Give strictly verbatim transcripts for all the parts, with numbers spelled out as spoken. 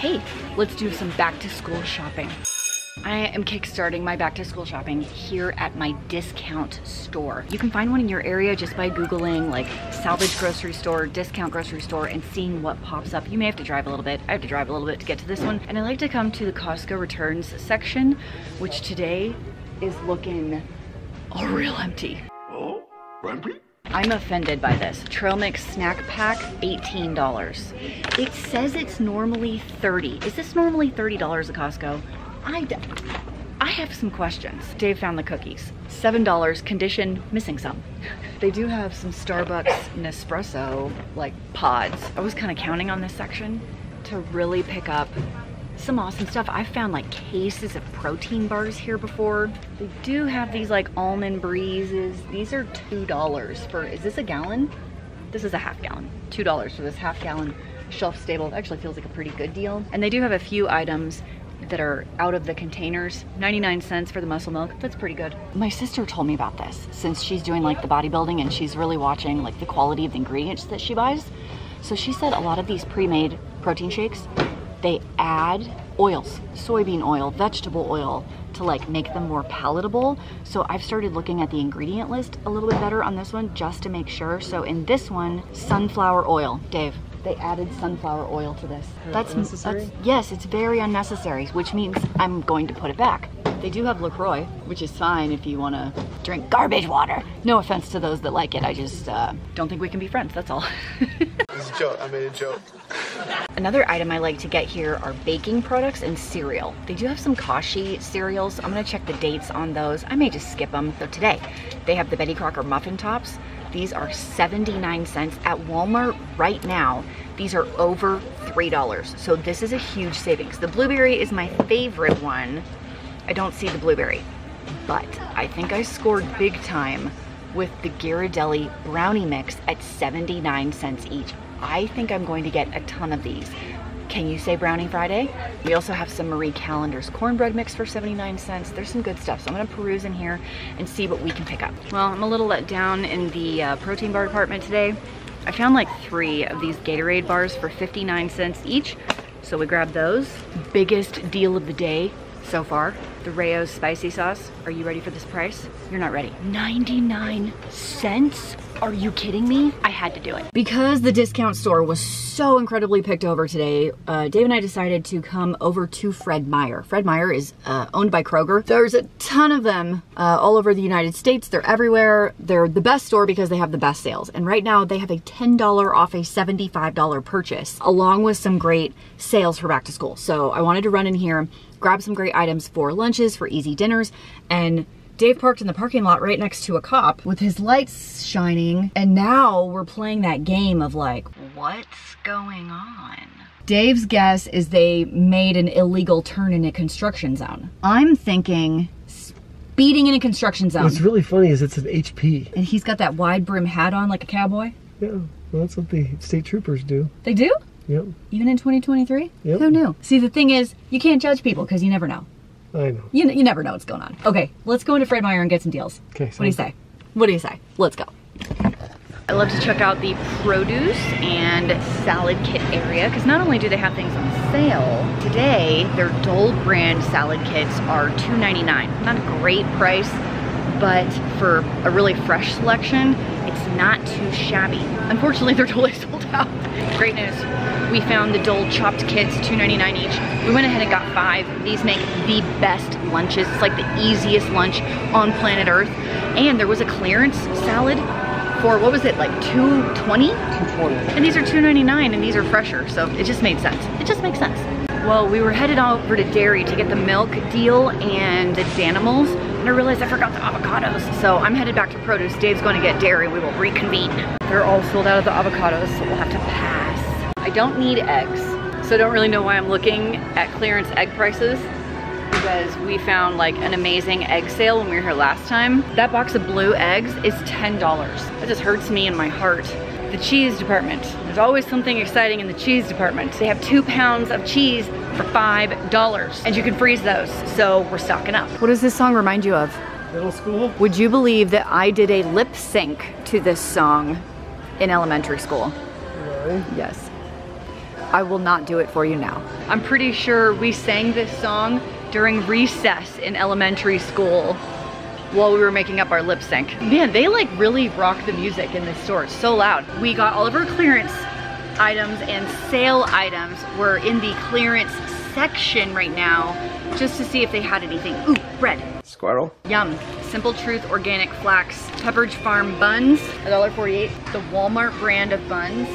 hey, let's do some back to school shopping. I am kickstarting my back to school shopping here at my discount store. You can find one in your area just by Googling like salvage grocery store, discount grocery store, and seeing what pops up. You may have to drive a little bit. I have to drive a little bit to get to this one. And I like to come to the Costco returns section, which today is looking all real empty. Oh, empty? I'm offended by this. Trail Mix Snack Pack, eighteen dollars. It says it's normally thirty dollars. Is this normally thirty dollars at Costco? I, d I have some questions. Dave found the cookies. seven dollars, condition, missing some. They do have some Starbucks Nespresso, like, pods. I was kind of counting on this section to really pick up some awesome stuff. I've found, like, cases of protein bars here before. They do have these, like, almond breezes. These are two dollars for, is this a gallon? This is a half gallon. two dollars for this half gallon, shelf stable. It actually feels like a pretty good deal. And they do have a few items that are out of the containers. ninety-nine cents for the muscle milk. That's pretty good. My sister told me about this since she's doing like the bodybuilding and she's really watching like the quality of the ingredients that she buys. So she said a lot of these pre-made protein shakes, they add oils, soybean oil, vegetable oil, to like make them more palatable. So I've started looking at the ingredient list a little bit better on this one just to make sure. So in this one, sunflower oil, Dave. They added sunflower oil to this. That's unnecessary? That's, yes, it's very unnecessary, which means I'm going to put it back. They do have LaCroix, which is fine if you want to drink garbage water. No offense to those that like it. I just uh, don't think we can be friends, that's all. It's a joke, I made a joke. Another item I like to get here are baking products and cereal. They do have some Kashi cereals. I'm gonna check the dates on those. I may just skip them. So today, they have the Betty Crocker muffin tops. These are seventy-nine cents at Walmart right now. These are over three dollars. So this is a huge savings. The blueberry is my favorite one. I don't see the blueberry, but I think I scored big time with the Ghirardelli brownie mix at seventy-nine cents each. I think I'm going to get a ton of these. Can you say Brownie Friday? We also have some Marie Callender's cornbread mix for seventy-nine cents. There's some good stuff. So I'm gonna peruse in here and see what we can pick up. Well, I'm a little let down in the uh, protein bar department today. I found like three of these Gatorade bars for fifty-nine cents each. So we grabbed those. Biggest deal of the day so far, the Rao's spicy sauce. Are you ready for this price? You're not ready. ninety-nine cents? Are you kidding me? I had to do it. Because the discount store was so incredibly picked over today, uh, Dave and I decided to come over to Fred Meyer. Fred Meyer is uh, owned by Kroger. There's a ton of them uh, all over the United States. They're everywhere. They're the best store because they have the best sales. And right now they have a ten dollars off a seventy-five dollar purchase along with some great sales for back to school. So I wanted to run in here, grab some great items for lunches, for easy dinners, and Dave parked in the parking lot right next to a cop with his lights shining, and now we're playing that game of like, what's going on? Dave's guess is they made an illegal turn in a construction zone. I'm thinking speeding in a construction zone. What's really funny is it's an H P. And he's got that wide brim hat on like a cowboy? Yeah, well, that's what the state troopers do. They do? Yep. Even in twenty twenty-three? Yep. Who knew? See, the thing is, you can't judge people because you never know. I know. You, you never know what's going on. Okay, let's go into Fred Meyer and get some deals. Okay. What do you say? What do you say? Let's go. I love to check out the produce and salad kit area because not only do they have things on sale, today their Dole brand salad kits are two ninety-nine. Not a great price, but for a really fresh selection, it's not too shabby. Unfortunately, they're totally sold out. Great news. We found the Dole chopped kits, two ninety-nine each. We went ahead and got five. These make the best lunches. It's like the easiest lunch on planet Earth. And there was a clearance salad for, what was it, like two twenty? two forty. And these are two ninety-nine and these are fresher, so it just made sense. It just makes sense. Well, we were headed over to dairy to get the milk deal and the Danimals, and I realized I forgot the avocados. So I'm headed back to produce. Dave's going to get dairy. We will reconvene. They're all sold out of the avocados, so we'll have to pass. I don't need eggs, so I don't really know why I'm looking at clearance egg prices, because we found like an amazing egg sale when we were here last time. That box of blue eggs is ten dollars. That just hurts me in my heart. The cheese department. There's always something exciting in the cheese department. They have two pounds of cheese for five dollars and you can freeze those. So we're stocking up. What does this song remind you of? Middle school. Would you believe that I did a lip sync to this song in elementary school? Really? Yes. I will not do it for you now. I'm pretty sure we sang this song during recess in elementary school while we were making up our lip sync. Man, they like really rock the music in this store, it's so loud. We got all of our clearance items and sale items. We're in the clearance section right now just to see if they had anything. Ooh, bread. Squirrel. Yum. Simple Truth Organic Flax. Pepperidge Farm buns, a dollar forty-eight. The Walmart brand of buns,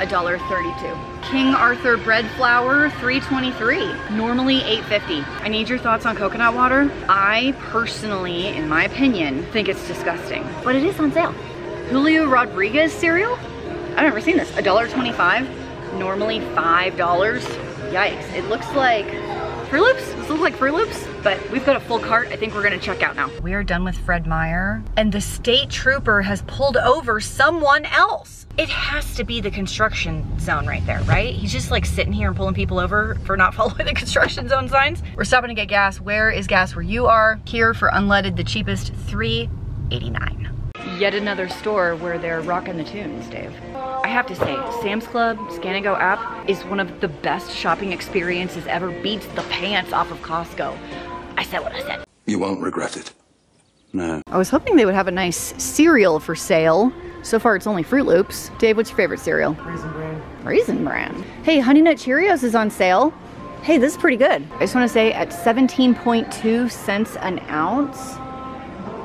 a dollar thirty-two. King Arthur bread flour, three twenty-three. Normally eight fifty. I need your thoughts on coconut water. I personally, in my opinion, think it's disgusting, but it is on sale. Julio Rodriguez cereal? I've never seen this. a dollar twenty-five. Normally five dollars. Yikes. It looks like Fruit Loops. This looks like Fruit Loops, but we've got a full cart. I think we're gonna check out now. We are done with Fred Meyer, and the state trooper has pulled over someone else. It has to be the construction zone right there, right? He's just like sitting here and pulling people over for not following the construction zone signs. We're stopping to get gas. Where is gas where you are? Here for unleaded, the cheapest, three eighty-nine. Yet another store where they're rocking the tunes, Dave. I have to say, Sam's Club Scan and Go app is one of the best shopping experiences ever. Beats the pants off of Costco. I said what I said. You won't regret it. No. I was hoping they would have a nice cereal for sale. So far it's only Fruit Loops. Dave, what's your favorite cereal? Raisin Bran. Raisin Bran. Hey, Honey Nut Cheerios is on sale. Hey, this is pretty good. I just want to say at seventeen point two cents an ounce,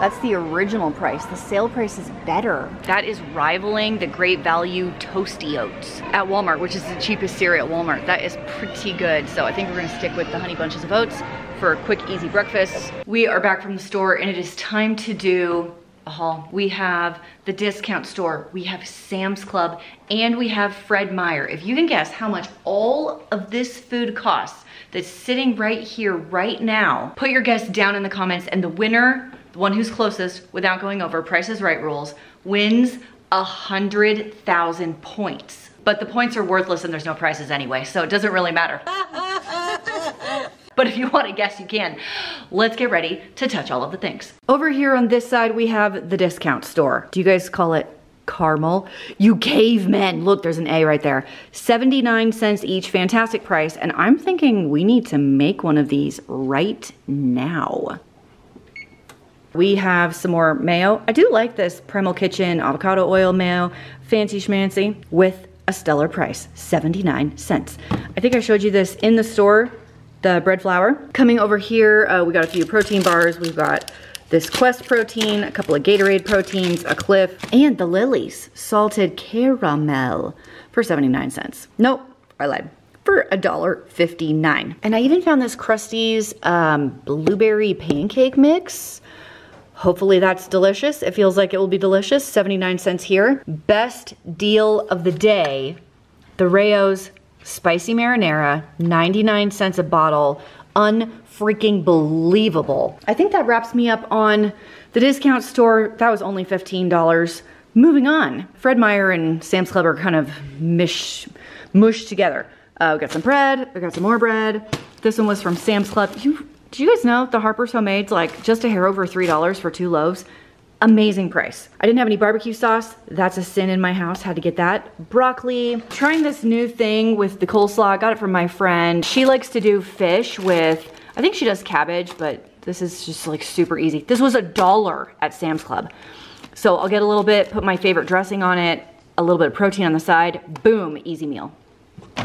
that's the original price. The sale price is better. That is rivaling the Great Value Toasty Oats at Walmart, which is the cheapest cereal at Walmart. That is pretty good. So I think we're gonna stick with the Honey Bunches of Oats for a quick, easy breakfast. We are back from the store and it is time to do a haul. We have the discount store, we have Sam's Club, and we have Fred Meyer. If you can guess how much all of this food costs that's sitting right here, right now, put your guess down in the comments, and the winner, the one who's closest without going over Price is Right rules, wins a hundred thousand points. But the points are worthless and there's no prizes anyway, so it doesn't really matter. But if you want to guess, you can. Let's get ready to touch all of the things. Over here on this side, we have the discount store. Do you guys call it caramel? You cavemen. Look, there's an A right there. seventy-nine cents each, fantastic price. And I'm thinking we need to make one of these right now. We have some more mayo. I do like this Primal Kitchen avocado oil mayo, fancy schmancy, with a stellar price, seventy-nine cents. I think I showed you this in the store, the bread flour. Coming over here, uh, we got a few protein bars. We've got this Quest protein, a couple of Gatorade proteins, a Cliff, and the Lily's salted caramel for seventy-nine cents. Nope, I lied. For a dollar fifty-nine. And I even found this Krusty's um, blueberry pancake mix. Hopefully that's delicious. It feels like it will be delicious. seventy-nine cents here. Best deal of the day, the Rao's spicy marinara, ninety-nine cents a bottle. Unfreaking believable. I think that wraps me up on the discount store. That was only fifteen dollars. Moving on. Fred Meyer and Sam's Club are kind of mish, mushed together. Uh, we got some bread, we got some more bread. This one was from Sam's Club. You, do you guys know the Harper's Homemade's like just a hair over three dollars for two loaves? Amazing price. I didn't have any barbecue sauce. That's a sin in my house, had to get that. Broccoli, trying this new thing with the coleslaw. I got it from my friend. She likes to do fish with, I think she does cabbage, but this is just like super easy. This was a dollar at Sam's Club. So I'll get a little bit, put my favorite dressing on it, a little bit of protein on the side, boom, easy meal.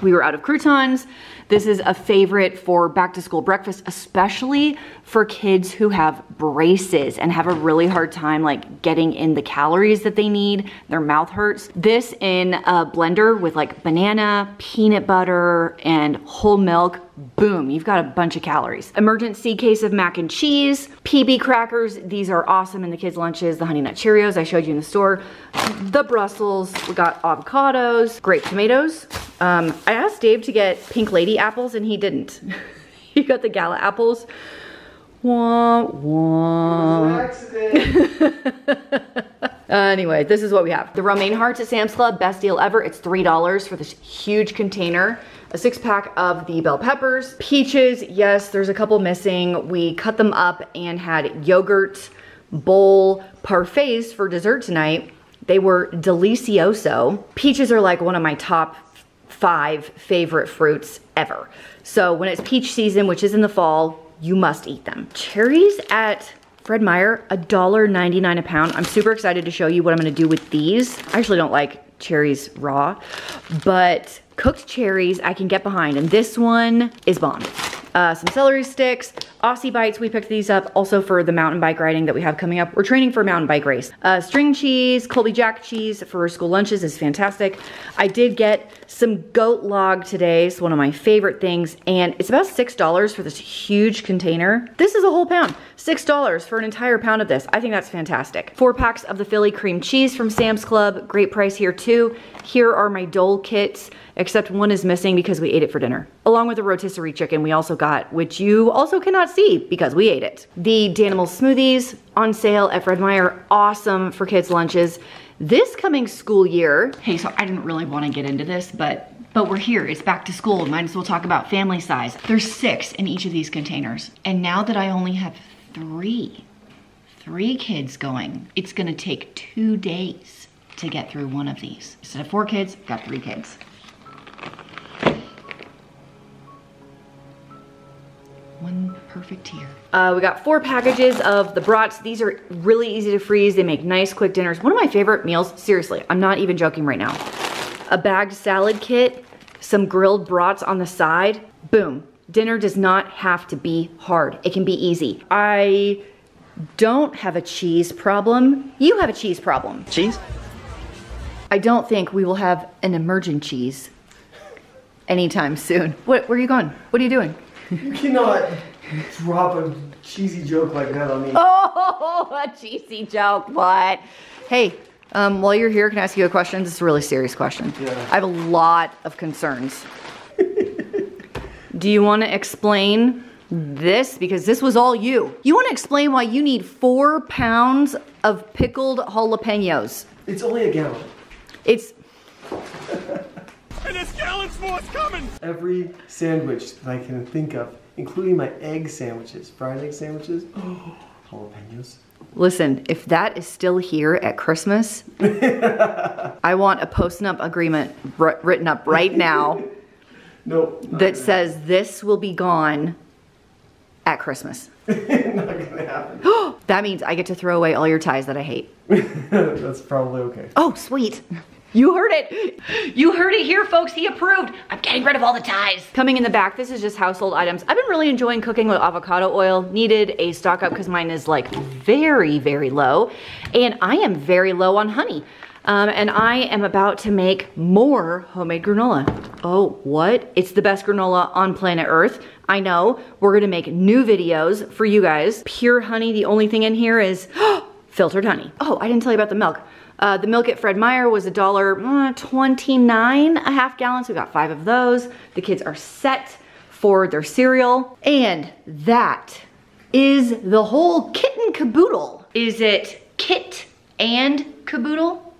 We were out of croutons. This is a favorite for back to school breakfast, especially for kids who have braces and have a really hard time like getting in the calories that they need. Their mouth hurts. This in a blender with like banana, peanut butter, and whole milk. Boom, you've got a bunch of calories. Emergency case of mac and cheese, P B crackers. These are awesome in the kids' lunches. The Honey Nut Cheerios I showed you in the store. The Brussels, we got avocados, grape tomatoes. Um, I asked Dave to get Pink Lady apples and he didn't. He got the Gala apples. Wah, wah. Accident. Uh, anyway, this is what we have. The romaine hearts at Sam's Club, best deal ever. It's three dollars for this huge container. A six pack of the bell peppers. Peaches, yes, there's a couple missing. We cut them up and had yogurt bowl parfaits for dessert tonight. They were delicioso. Peaches are like one of my top five favorite fruits ever. So when it's peach season, which is in the fall, you must eat them. Cherries at Fred Meyer, a dollar ninety-nine a pound. I'm super excited to show you what I'm gonna do with these. I actually don't like cherries raw, but cooked cherries I can get behind, and this one is bomb. Uh, some celery sticks, Aussie Bites, we picked these up also for the mountain bike riding that we have coming up. We're training for a mountain bike race. Uh, string cheese, Colby Jack cheese for school lunches is fantastic. I did get some goat log today. It's one of my favorite things, and it's about six dollars for this huge container. This is a whole pound, six dollars for an entire pound of this. I think that's fantastic. Four packs of the Philly cream cheese from Sam's Club, great price here too. Here are my Dole kits, except one is missing because we ate it for dinner. Along with a rotisserie chicken we also got, which you also cannot see because we ate it. The Danimal smoothies on sale at Fred Meyer, awesome for kids' lunches. This coming school year, hey, so I didn't really want to get into this, but but we're here, it's back to school, might as well talk about family size. There's six in each of these containers. And now that I only have three, three kids going, it's gonna take two days to get through one of these. Instead of four kids, I've got three kids. One perfect tier. Uh, we got four packages of the brats. These are really easy to freeze. They make nice quick dinners. One of my favorite meals, seriously, I'm not even joking right now. A bagged salad kit, some grilled brats on the side, boom. Dinner does not have to be hard. It can be easy. I don't have a cheese problem. You have a cheese problem. Cheese? I don't think we will have an emergent cheese anytime soon. What, where are you going? What are you doing? You cannot drop a cheesy joke like that on me. Oh, a cheesy joke, what? Hey, um, while you're here, can I ask you a question? This is a really serious question. Yeah. I have a lot of concerns. Do you want to explain this? Because this was all you. You want to explain why you need four pounds of pickled jalapenos. It's only a gallon. It's... And it's gallons more is coming! Every sandwich that I can think of, including my egg sandwiches, fried egg sandwiches, oh, jalapenos. Listen, if that is still here at Christmas, I want a post-nup agreement written up right now. Nope, that really says this will be gone at Christmas. Not gonna happen. That means I get to throw away all your ties that I hate. That's probably okay. Oh, sweet. You heard it. You heard it here, folks. He approved. I'm getting rid of all the ties. Coming in the back, this is just household items. I've been really enjoying cooking with avocado oil. Needed a stock up because mine is like very, very low. And I am very low on honey. Um, and I am about to make more homemade granola. Oh, what? It's the best granola on planet Earth. I know. We're gonna make new videos for you guys. Pure honey. The only thing in here is filtered honey. Oh, I didn't tell you about the milk. Uh, the milk at Fred Meyer was a dollar twenty-nine a half gallon, so we got five of those. The kids are set for their cereal. And that is the whole kit and caboodle. Is it kit and caboodle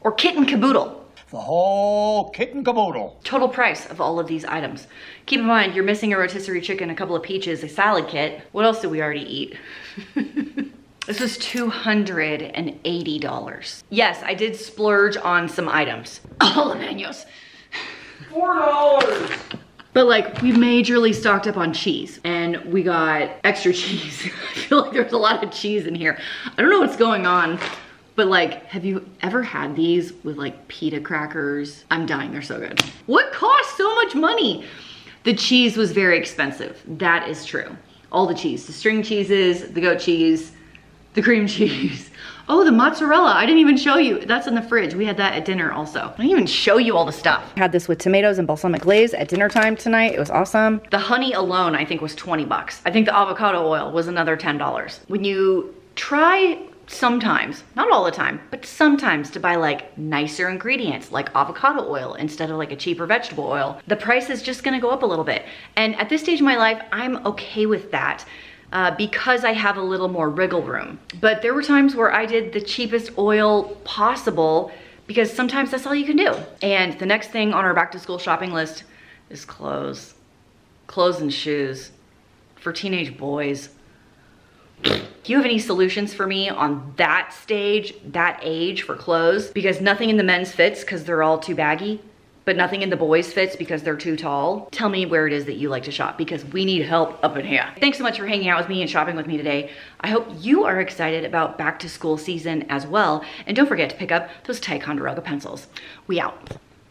or kit and caboodle? The whole kit and caboodle. Total price of all of these items. Keep in mind, you're missing a rotisserie chicken, a couple of peaches, a salad kit. What else did we already eat? This was two hundred eighty dollars. Yes, I did splurge on some items. Jalapenos. four dollars. But like, we majorly stocked up on cheese and we got extra cheese. I feel like there's a lot of cheese in here. I don't know what's going on, but like, have you ever had these with like pita crackers? I'm dying, they're so good. What cost so much money? The cheese was very expensive. That is true. All the cheese, the string cheeses, the goat cheese, the cream cheese. Oh, the mozzarella. I didn't even show you. That's in the fridge. We had that at dinner also. I didn't even show you all the stuff. I had this with tomatoes and balsamic glaze at dinner time tonight. It was awesome. The honey alone, I think, was twenty bucks. I think the avocado oil was another ten dollars. When you try sometimes, not all the time, but sometimes to buy like nicer ingredients like avocado oil instead of like a cheaper vegetable oil, the price is just gonna go up a little bit. And at this stage of my life, I'm okay with that. Uh, because I have a little more wriggle room. But there were times where I did the cheapest oil possible because sometimes that's all you can do. And the next thing on our back to school shopping list is clothes. Clothes and shoes for teenage boys. Do you have any solutions for me on that stage, that age for clothes? Because nothing in the men's fits because they're all too baggy. but nothing in the boys fits because they're too tall. Tell me where it is that you like to shop, because we need help up in here. Thanks so much for hanging out with me and shopping with me today. I hope you are excited about back to school season as well. And don't forget to pick up those Ticonderoga pencils. We out.